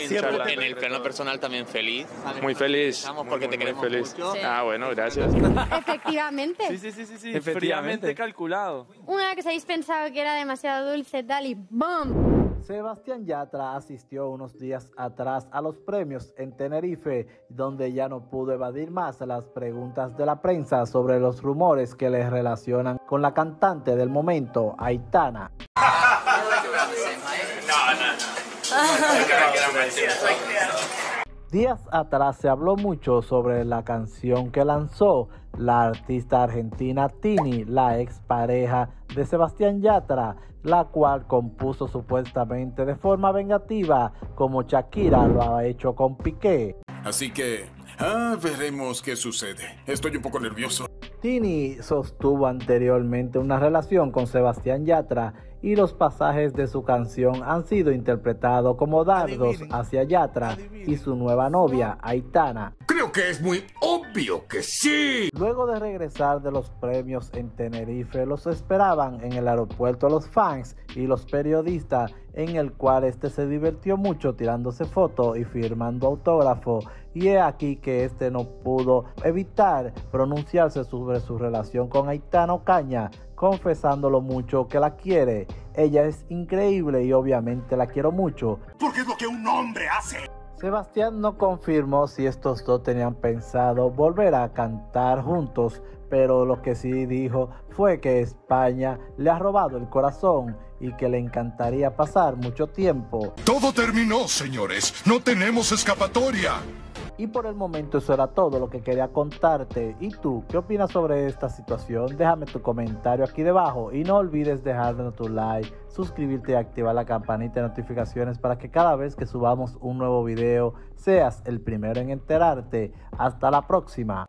Inshallah. En el plano personal también feliz. Muy feliz. Porque te queremos mucho. Ah, bueno, gracias. Efectivamente. Sí. Efectivamente calculado. Una vez que se habéis pensado que era demasiado dulce, tal y ¡bum! Sebastián Yatra asistió unos días atrás a los premios en Tenerife, donde ya no pudo evadir más las preguntas de la prensa sobre los rumores que le relacionan con la cantante del momento, Aitana. Días atrás se habló mucho sobre la canción que lanzó la artista argentina Tini, la expareja de Sebastián Yatra, la cual compuso supuestamente de forma vengativa, como Shakira lo ha hecho con Piqué. Así que, veremos qué sucede. Estoy un poco nervioso. Tini sostuvo anteriormente una relación con Sebastián Yatra y los pasajes de su canción han sido interpretados como dardos hacia Yatra y su nueva novia, Aitana. Creo que es muy obvio que sí. Luego de regresar de los premios en Tenerife, los esperaban en el aeropuerto los fans y los periodistas, en el cual se divirtió mucho tirándose fotos y firmando autógrafo. Y es aquí que no pudo evitar pronunciarse sobre su relación con Aitana Ocaña, confesando lo mucho que la quiere. Ella es increíble y obviamente la quiero mucho. Porque es lo que un hombre hace. Sebastián no confirmó si estos dos tenían pensado volver a cantar juntos, pero lo que sí dijo fue que España le ha robado el corazón y que le encantaría pasar mucho tiempo. Todo terminó, señores. No tenemos escapatoria. Y por el momento eso era todo lo que quería contarte. ¿Y tú qué opinas sobre esta situación? Déjame tu comentario aquí debajo y no olvides dejarme tu like, suscribirte y activar la campanita de notificaciones para que cada vez que subamos un nuevo video seas el primero en enterarte. Hasta la próxima.